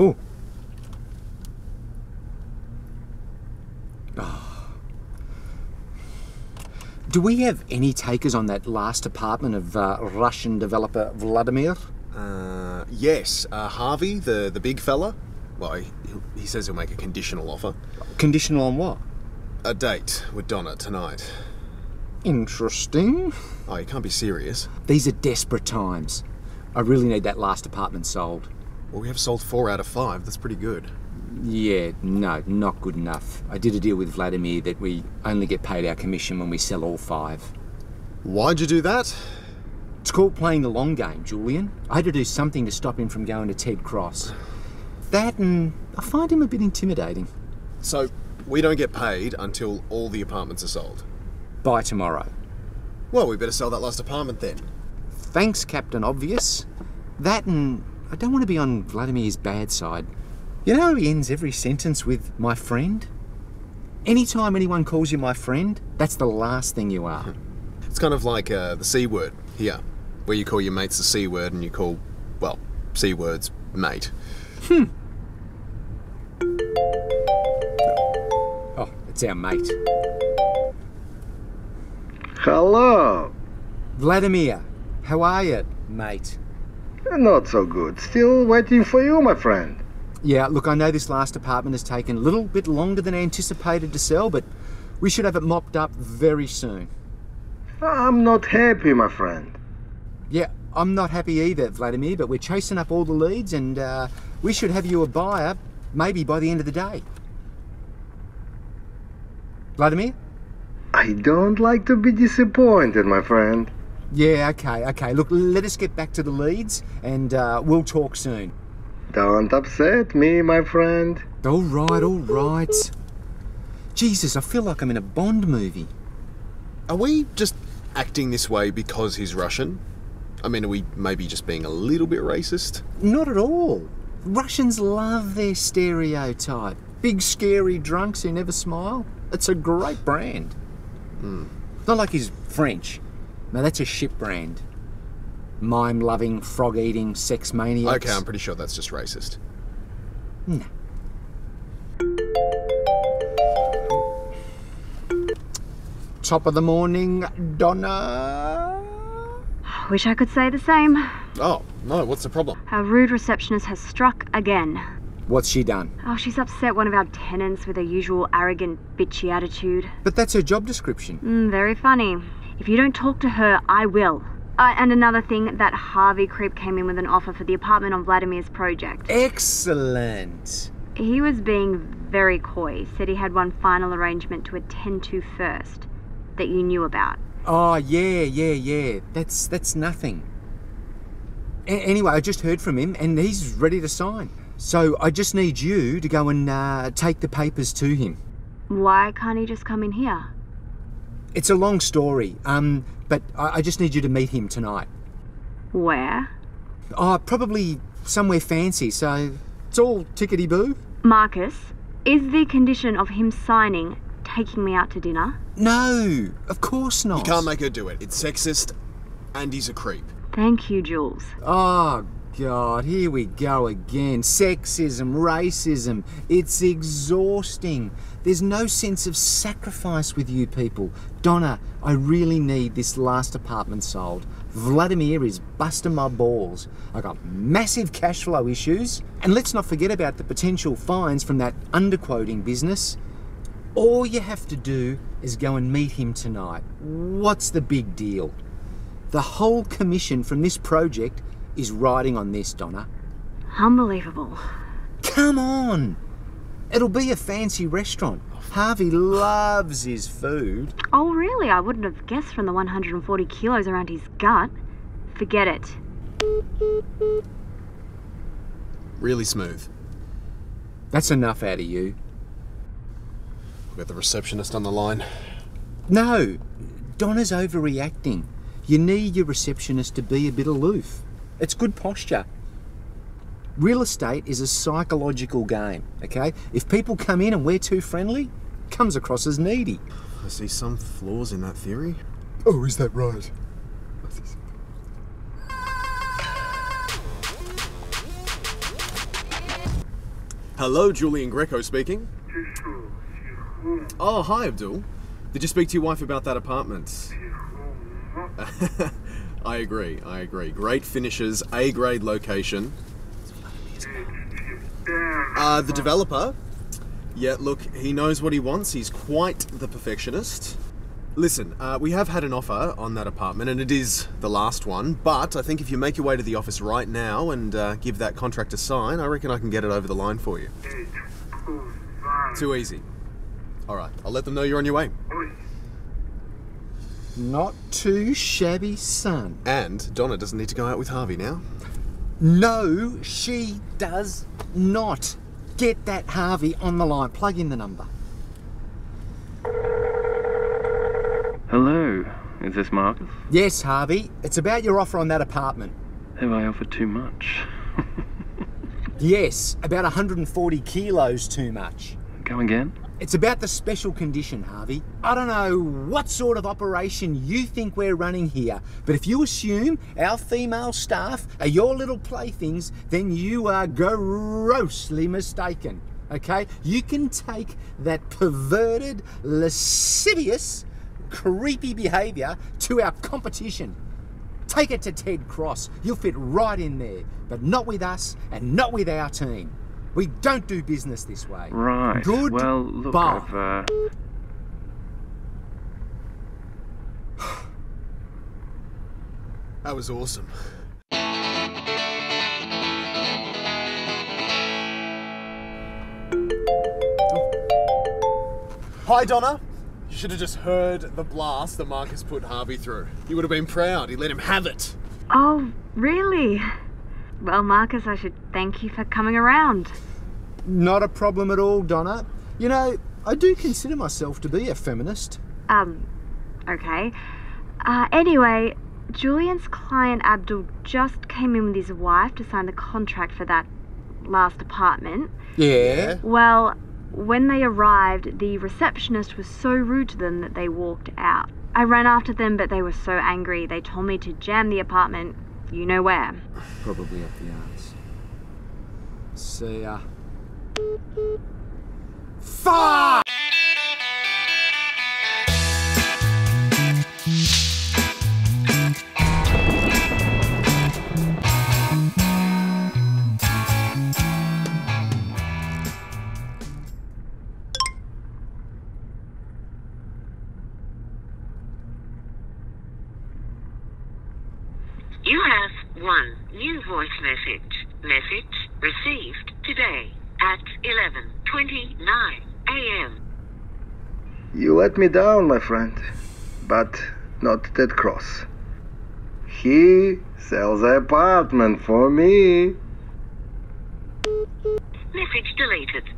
Ooh. Oh. Do we have any takers on that last apartment of Russian developer Vladimir? Yes. Harvey, the big fella. Well, he says he'll make a conditional offer. Conditional on what? A date with Donna tonight. Interesting. Oh, you can't be serious. These are desperate times. I really need that last apartment sold. Well, we have sold 4 out of 5. That's pretty good. Yeah, no, not good enough. I did a deal with Vladimir that we only get paid our commission when we sell all 5. Why'd you do that? It's called playing the long game, Julian. I had to do something to stop him from going to Ted Cross. That, and I find him a bit intimidating. So, we don't get paid until all the apartments are sold? By tomorrow. Well, we better sell that last apartment then. Thanks, Captain Obvious. That, and I don't want to be on Vladimir's bad side. You know how he ends every sentence with, my friend? Anytime anyone calls you my friend, that's the last thing you are. It's kind of like the C word here, where you call your mates the C word and you call, well, C words mate. Hmm. Oh, it's our mate. Hello. Vladimir, how are you, mate? Not so good. Still waiting for you, my friend. Yeah, look, I know this last apartment has taken a little bit longer than anticipated to sell, but we should have it mopped up very soon. I'm not happy, my friend. Yeah, I'm not happy either, Vladimir, but we're chasing up all the leads and we should have you a buyer maybe by the end of the day. Vladimir? I don't like to be disappointed, my friend. Yeah, okay. Look, let us get back to the leads and we'll talk soon. Don't upset me, my friend. All right. Jesus, I feel like I'm in a Bond movie. Are we just acting this way because he's Russian? I mean, are we maybe just being a little bit racist? Not at all. Russians love their stereotype. Big, scary drunks who never smile. It's a great brand. Mm. Not like he's French. No, that's a shit brand. Mime-loving, frog-eating, sex maniacs. Okay, I'm pretty sure that's just racist. No. Top of the morning, Donna. Wish I could say the same. Oh, no, what's the problem? Our rude receptionist has struck again. What's she done? Oh, she's upset one of our tenants with her usual arrogant, bitchy attitude. But that's her job description. Very funny. If you don't talk to her, I will. And another thing, that Harvey creep came in with an offer for the apartment on Vladimir's project. Excellent. He was being very coy, said he had one final arrangement to attend to first that you knew about. Oh, yeah. That's nothing. Anyway, I just heard from him and he's ready to sign. So I just need you to go and take the papers to him. Why can't he just come in here? It's a long story, but I just need you to meet him tonight. Where? Oh, probably somewhere fancy, so it's all tickety-boo. Marcus, is the condition of him signing taking me out to dinner? No, of course not. You can't make her do it. It's sexist and he's a creep. Thank you, Jules. Oh, God, here we go again. Sexism, racism, it's exhausting. There's no sense of sacrifice with you people. Donna, I really need this last apartment sold. Vladimir is busting my balls. I got massive cash flow issues. And let's not forget about the potential fines from that underquoting business. All you have to do is go and meet him tonight. What's the big deal? The whole commission from this project is riding on this, Donna. Unbelievable. Come on. It'll be a fancy restaurant. Harvey loves his food. Oh, really? I wouldn't have guessed from the 140 kilos around his gut. Forget it. Really smooth. That's enough out of you. Got the receptionist on the line. No, Donna's overreacting. You need your receptionist to be a bit aloof. It's good posture. Real estate is a psychological game, okay? If people come in and we're too friendly, it comes across as needy. I see some flaws in that theory. Oh, is that right? Hello, Julian Greco speaking. Oh, hi, Abdul. Did you speak to your wife about that apartment? I agree. Great finishes, A-grade location. The developer? Yeah, look, he knows what he wants. He's quite the perfectionist. Listen, we have had an offer on that apartment, and it is the last one, but I think if you make your way to the office right now and give that contract a sign, I reckon I can get it over the line for you. Too easy. All right, I'll let them know you're on your way. Not too shabby, son. And Donna doesn't need to go out with Harvey now. No, she does not. Get that Harvey on the line. Plug in the number. Hello, is this Marcus? Yes, Harvey. It's about your offer on that apartment. Have I offered too much? Yes, about 140 kilos too much. Go again? It's about the special condition, Harvey. I don't know what sort of operation you think we're running here, but if you assume our female staff are your little playthings, then you are grossly mistaken, okay? You can take that perverted, lascivious, creepy behaviour to our competition. Take it to Ted Cross. You'll fit right in there, but not with us and not with our team. We don't do business this way. Right. Good. Well, look, That was awesome. Hi, Donna. You should have just heard the blast that Marcus put Harvey through. You would have been proud. He let him have it. Oh, really? Well, Marcus, I should thank you for coming around. Not a problem at all, Donna. You know, I do consider myself to be a feminist. Okay. Anyway, Julian's client Abdul just came in with his wife to sign the contract for that last apartment. Yeah? Well, when they arrived, the receptionist was so rude to them that they walked out. I ran after them, but they were so angry. They told me to jam the apartment, you know where. Probably up the arse. See ya. Fuck! You have one new voice message. Message received today at 11:29 a.m. You let me down, my friend, but not Ted Cross. He sells an apartment for me. Message deleted.